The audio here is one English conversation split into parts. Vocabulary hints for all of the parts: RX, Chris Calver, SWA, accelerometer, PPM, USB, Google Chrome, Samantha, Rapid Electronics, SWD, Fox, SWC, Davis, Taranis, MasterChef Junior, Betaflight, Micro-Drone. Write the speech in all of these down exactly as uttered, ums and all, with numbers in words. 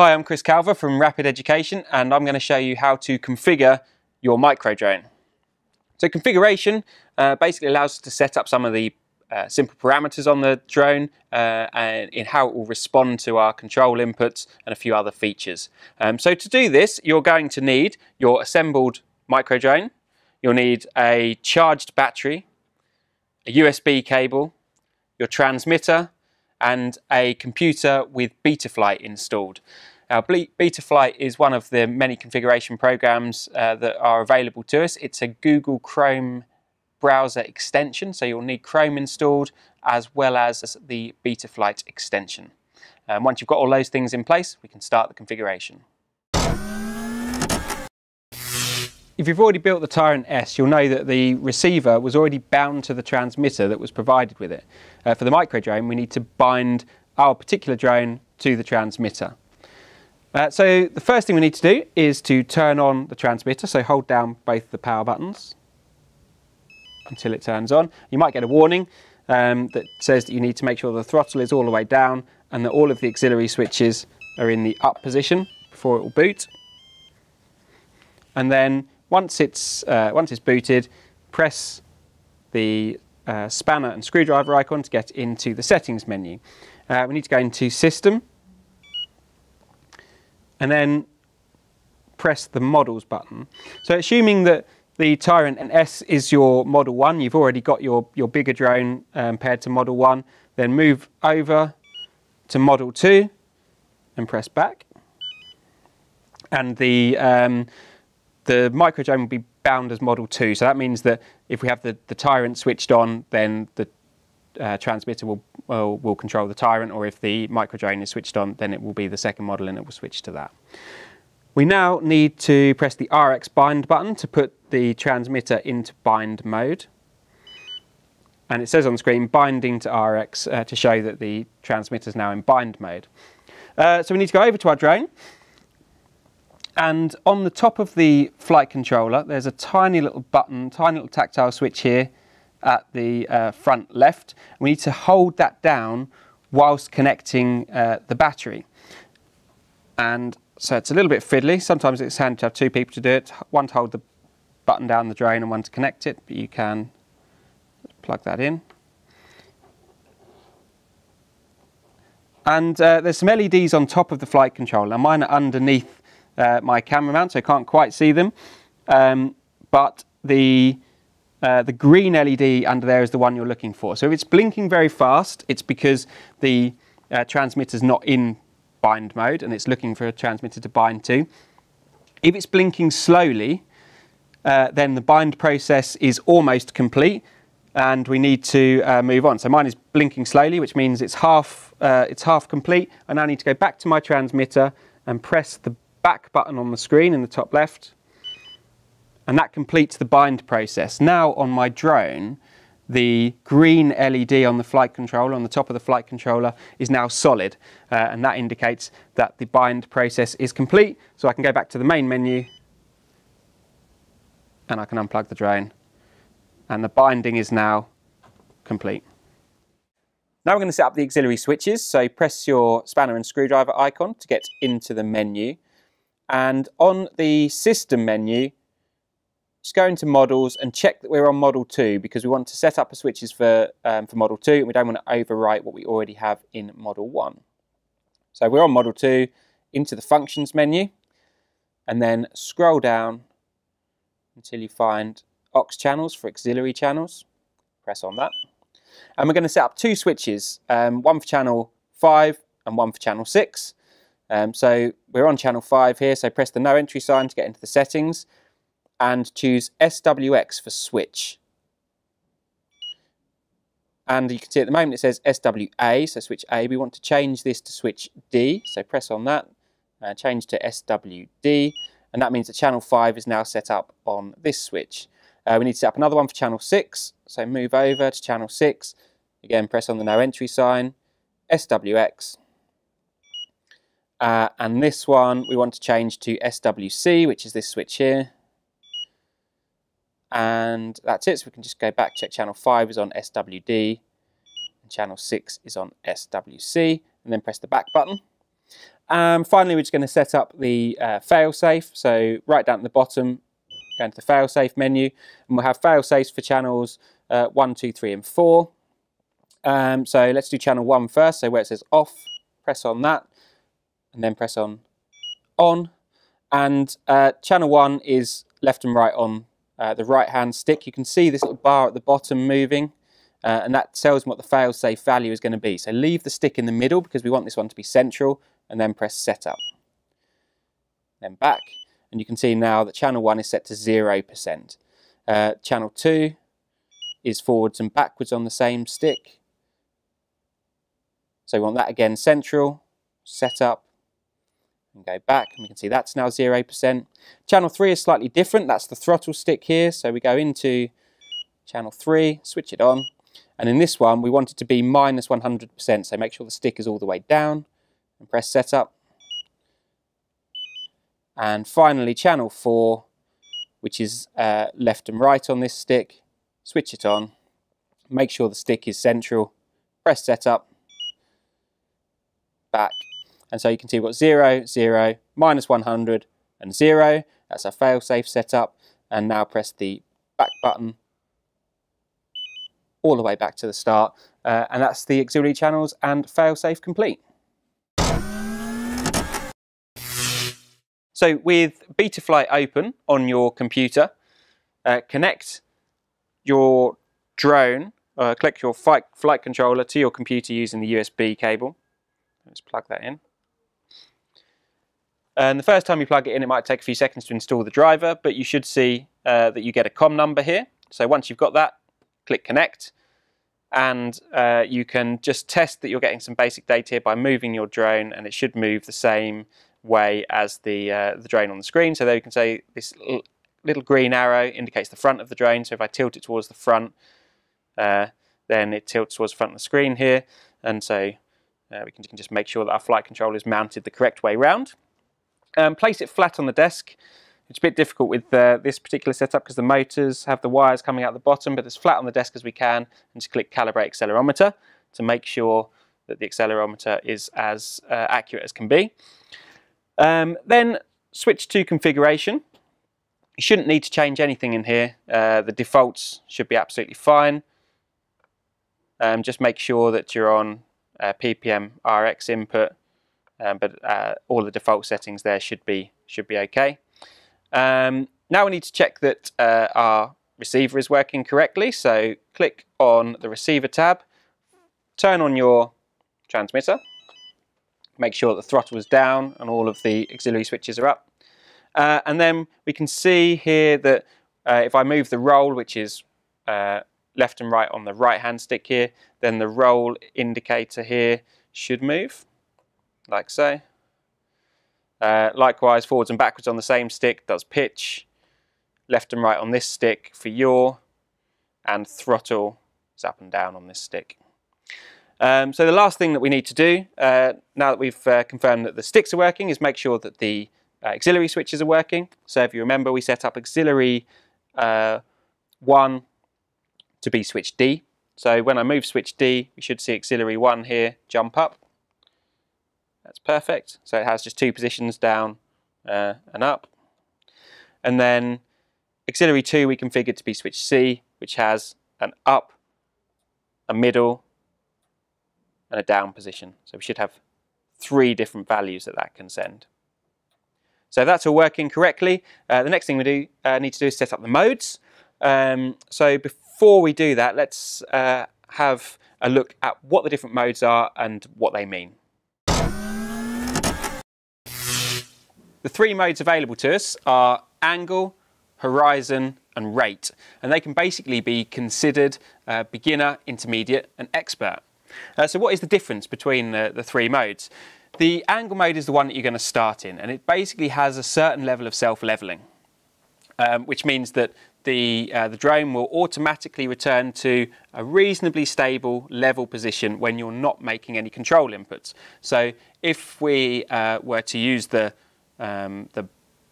Hi, I'm Chris Calver from Rapid Education, and I'm going to show you how to configure your micro drone. So configuration uh, basically allows us to set up some of the uh, simple parameters on the drone uh, and in how it will respond to our control inputs and a few other features. Um, so to do this, you're going to need your assembled micro drone, you'll need a charged battery, a U S B cable, your transmitter, and a computer with Betaflight installed. Now, Betaflight is one of the many configuration programs uh, that are available to us. It's a Google Chrome browser extension, so you'll need Chrome installed as well as the Betaflight extension. And once you've got all those things in place, we can start the configuration. If you've already built the Taranis S, you'll know that the receiver was already bound to the transmitter that was provided with it. Uh, for the micro drone, we need to bind our particular drone to the transmitter. Uh, so the first thing we need to do is to turn on the transmitter, so hold down both the power buttons until it turns on. You might get a warning um, that says that you need to make sure the throttle is all the way down and that all of the auxiliary switches are in the up position before it will boot. And then Once it's, uh, once it's booted, press the uh, spanner and screwdriver icon to get into the settings menu. Uh, we need to go into System, and then press the Models button. So assuming that the Taranis S is your Model one, you've already got your, your bigger drone um, paired to Model one, then move over to Model two and press back. And the... Um, The micro drone will be bound as Model two, so that means that if we have the, the Taranis switched on, then the uh, transmitter will, will, will control the Taranis, or if the micro drone is switched on, then it will be the second model and it will switch to that. We now need to press the R X bind button to put the transmitter into bind mode. And it says on the screen, binding to R X, uh, to show that the transmitter is now in bind mode. Uh, so we need to go over to our drone. And on the top of the flight controller, there's a tiny little button, tiny little tactile switch here at the uh, front left. We need to hold that down whilst connecting uh, the battery. And so it's a little bit fiddly. Sometimes it's handy to have two people to do it, one to hold the button down the drone and one to connect it, but you can plug that in. And uh, there's some L E Ds on top of the flight controller. Mine are underneath Uh, my camera mount, so I can't quite see them, um, but the, uh, the green L E D under there is the one you're looking for. So if it's blinking very fast, it's because the uh, transmitter's not in bind mode and it's looking for a transmitter to bind to. If it's blinking slowly, uh, then the bind process is almost complete and we need to uh, move on. So mine is blinking slowly, which means it's half, uh, it's half complete. I now need to go back to my transmitter and press the back button on the screen in the top left, and that completes the bind process. Now on my drone, the green L E D on the flight controller, on the top of the flight controller, is now solid, uh, and that indicates that the bind process is complete. So I can go back to the main menu and I can unplug the drone, and the binding is now complete. Now we're going to set up the auxiliary switches, so press your spanner and screwdriver icon to get into the menu. And on the system menu, just go into models and check that we're on model two, because we want to set up the switches for, um, for model two, and we don't want to overwrite what we already have in model one. So we're on model two, into the functions menu, and then scroll down until you find aux channels for auxiliary channels. Press on that. And we're going to set up two switches, um, one for channel five and one for channel six. Um, so we're on channel five here, so press the no entry sign to get into the settings and choose S W X for switch. And you can see at the moment it says S W A, so switch A. We want to change this to switch D, so press on that, uh, change to S W D, and that means that channel five is now set up on this switch. Uh, we need to set up another one for channel six, so move over to channel six, again press on the no entry sign, S W X. Uh, and this one we want to change to S W C, which is this switch here. And that's it, so we can just go back, check channel five is on S W D, and channel six is on S W C, and then press the back button. And finally, we're just going to set up the uh, fail-safe. So right down at the bottom, go into the fail-safe menu, and we'll have fail-safes for channels uh, one, two, three, and four. Um, so let's do channel one first. So where it says off, press on that, and then press on on. And uh, channel one is left and right on uh, the right-hand stick. You can see this little bar at the bottom moving. Uh, and that tells me what the fail-safe value is going to be. So leave the stick in the middle because we want this one to be central, and then press setup. Then back, and you can see now that channel one is set to zero percent. Uh, channel two is forwards and backwards on the same stick. So we want that again central, setup, and go back, and we can see that's now zero percent. Channel three is slightly different, that's the throttle stick here. So we go into channel three, switch it on. And in this one, we want it to be minus one hundred percent, so make sure the stick is all the way down, and press setup. And finally, channel four, which is uh, left and right on this stick, switch it on, make sure the stick is central, press setup, back. And so you can see we've got zero, zero, minus one hundred, and zero. That's our fail-safe setup. And now press the back button, all the way back to the start, uh, and that's the auxiliary channels and fail-safe complete. So with Betaflight open on your computer, uh, connect your drone, uh, click your flight, flight controller to your computer using the U S B cable. Let's plug that in. And the first time you plug it in, it might take a few seconds to install the driver, but you should see uh, that you get a COM number here. So once you've got that, click connect, and uh, you can just test that you're getting some basic data here by moving your drone, and it should move the same way as the, uh, the drone on the screen. So there you can say this little green arrow indicates the front of the drone, so if I tilt it towards the front, uh, then it tilts towards the front of the screen here, and so uh, we can, can just make sure that our flight controller is mounted the correct way round. Um, place it flat on the desk. It's a bit difficult with uh, this particular setup because the motors have the wires coming out the bottom, but as flat on the desk as we can, and just click Calibrate Accelerometer to make sure that the accelerometer is as uh, accurate as can be. Um, then switch to configuration. You shouldn't need to change anything in here. Uh, the defaults should be absolutely fine. Um, just make sure that you're on uh, P P M R X input, um, but uh, all the default settings there should be, should be okay. Um, now we need to check that uh, our receiver is working correctly, so click on the receiver tab, turn on your transmitter, make sure that the throttle is down and all of the auxiliary switches are up, uh, and then we can see here that uh, if I move the roll, which is uh, left and right on the right hand stick here, then the roll indicator here should move, like so. Uh, likewise, forwards and backwards on the same stick does pitch, left and right on this stick for yaw, and throttle is up and down on this stick. Um, so the last thing that we need to do, uh, now that we've uh, confirmed that the sticks are working, is make sure that the uh, auxiliary switches are working. So if you remember, we set up auxiliary uh, one to be switch D. So when I move switch D, we should see auxiliary one here jump up. That's perfect. So it has just two positions, down uh, and up. And then auxiliary two we configured to be switch C, which has an up, a middle, and a down position. So we should have three different values that that can send. So that's all working correctly. Uh, the next thing we do uh, need to do is set up the modes. Um, so before we do that, let's uh, have a look at what the different modes are and what they mean. The three modes available to us are angle, horizon, and rate, and they can basically be considered uh, beginner, intermediate, and expert. Uh, so what is the difference between the, the three modes? The angle mode is the one that you're going to start in, and it basically has a certain level of self-leveling, um, which means that the, uh, the drone will automatically return to a reasonably stable level position when you're not making any control inputs. So if we uh, were to use the Um, the,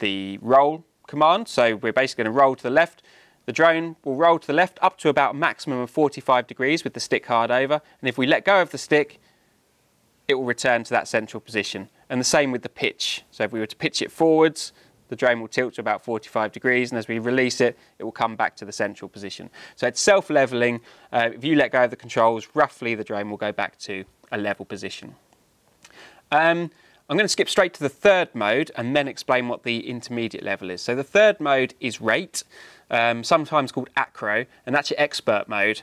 the roll command, so we're basically going to roll to the left. The drone will roll to the left up to about a maximum of forty-five degrees with the stick hard over, and if we let go of the stick, it will return to that central position. And the same with the pitch. So if we were to pitch it forwards, the drone will tilt to about forty-five degrees, and as we release it, it will come back to the central position. So it's self-leveling. Uh, if you let go of the controls, roughly the drone will go back to a level position. Um, I'm going to skip straight to the third mode and then explain what the intermediate level is. So the third mode is rate, um, sometimes called acro, and that's your expert mode.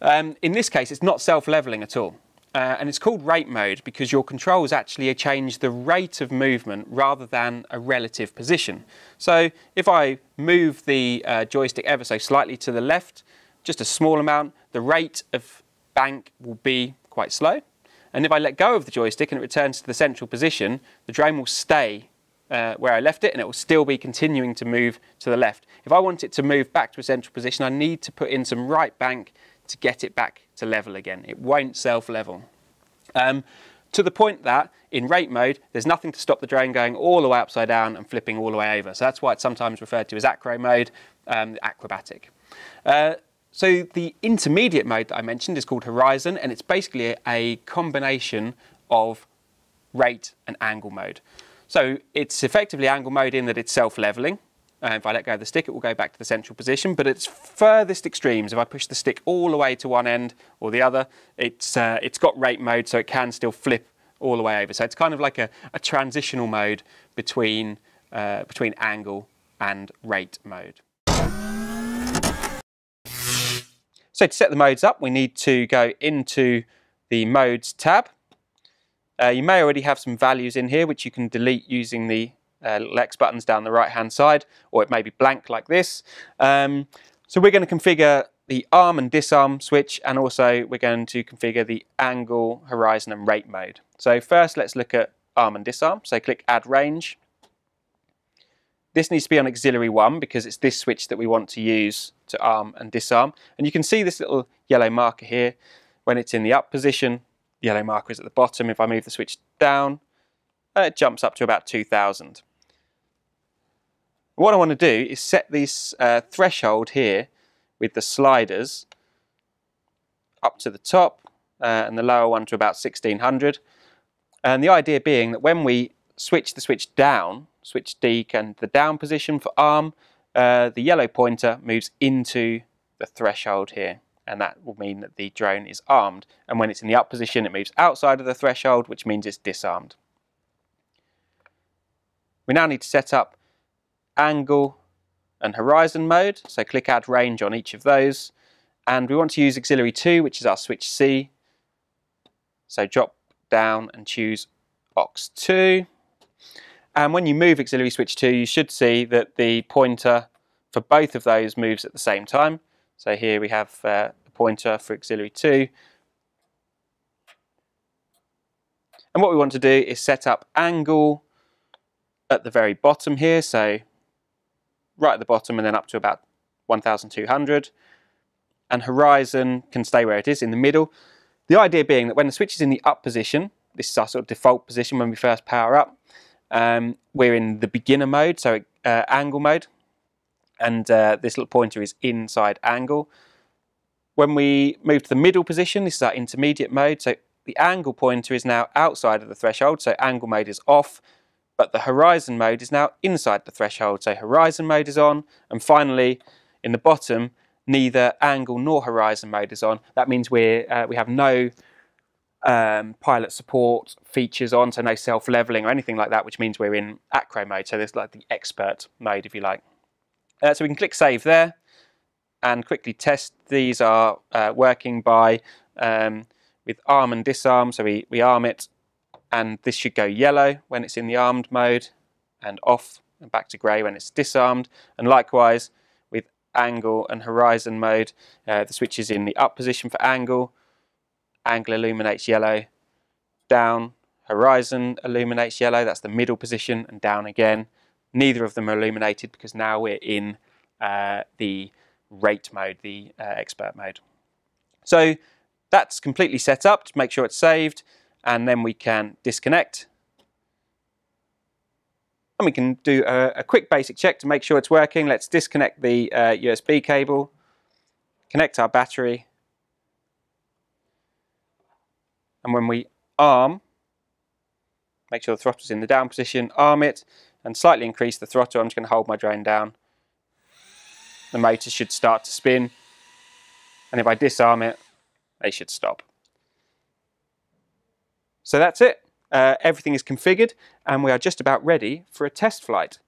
Um, in this case, it's not self-leveling at all. Uh, and it's called rate mode because your controls actually change the rate of movement rather than a relative position. So if I move the uh, joystick ever so slightly to the left, just a small amount, the rate of bank will be quite slow. And if I let go of the joystick and it returns to the central position, the drone will stay uh, where I left it, and it will still be continuing to move to the left. If I want it to move back to a central position, I need to put in some right bank to get it back to level again. It won't self-level. Um, to the point that in rate mode, there's nothing to stop the drone going all the way upside down and flipping all the way over. So that's why it's sometimes referred to as acro mode, um, acrobatic. Uh, so the intermediate mode that I mentioned is called horizon, and it's basically a, a combination of rate and angle mode. So it's effectively angle mode in that it's self-leveling. Uh, if I let go of the stick, it will go back to the central position, but it's furthest extremes. If I push the stick all the way to one end or the other, it's, uh, it's got rate mode, so it can still flip all the way over. So it's kind of like a, a transitional mode between, uh, between angle and rate mode. So to set the modes up, we need to go into the modes tab. Uh, you may already have some values in here, which you can delete using the Uh, little X buttons down the right hand side, or it may be blank like this. Um, so we're going to configure the arm and disarm switch, and also we're going to configure the angle, horizon and rate mode. So first let's look at arm and disarm. So click add range. This needs to be on auxiliary one because it's this switch that we want to use to arm and disarm. And you can see this little yellow marker here. When it's in the up position, the yellow marker is at the bottom. If I move the switch down, uh, it jumps up to about two thousand. What I want to do is set this uh, threshold here with the sliders up to the top uh, and the lower one to about sixteen hundred. And the idea being that when we switch the switch down, switch D and the down position for arm, uh, the yellow pointer moves into the threshold here, and that will mean that the drone is armed. And when it's in the up position, it moves outside of the threshold, which means it's disarmed. We now need to set up angle and horizon mode, so click add range on each of those, and we want to use auxiliary two, which is our switch C, so drop down and choose aux two, and when you move auxiliary switch two, you should see that the pointer for both of those moves at the same time. So here we have uh, the pointer for auxiliary two, and what we want to do is set up angle at the very bottom here, so right at the bottom and then up to about one thousand two hundred, and horizon can stay where it is in the middle. The idea being that when the switch is in the up position, this is our sort of default position when we first power up, um, we're in the beginner mode, so uh, angle mode, and uh, this little pointer is inside angle. When we move to the middle position, this is our intermediate mode, so the angle pointer is now outside of the threshold, so angle mode is off, but the horizon mode is now inside the threshold, so horizon mode is on. And finally, in the bottom, neither angle nor horizon mode is on. That means we're, uh, we have no um, pilot support features on, so no self-leveling or anything like that, which means we're in acro mode, so there's like the expert mode, if you like. Uh, so we can click save there and quickly test. These are uh, working by um, with arm and disarm, so we, we arm it, and this should go yellow when it's in the armed mode and off, and back to grey when it's disarmed. And likewise with angle and horizon mode, uh, the switch is in the up position for angle, angle illuminates yellow, down, horizon illuminates yellow, that's the middle position, and down again. Neither of them are illuminated because now we're in uh, the rate mode, the uh, expert mode. So that's completely set up to make sure it's saved, and then we can disconnect. And we can do a, a quick basic check to make sure it's working. Let's disconnect the uh, U S B cable, connect our battery, and when we arm, make sure the throttle's in the down position, arm it, and slightly increase the throttle. I'm just going to hold my drone down. The motor should start to spin, and if I disarm it, they should stop. So that's it. Uh, everything is configured, and we are just about ready for a test flight.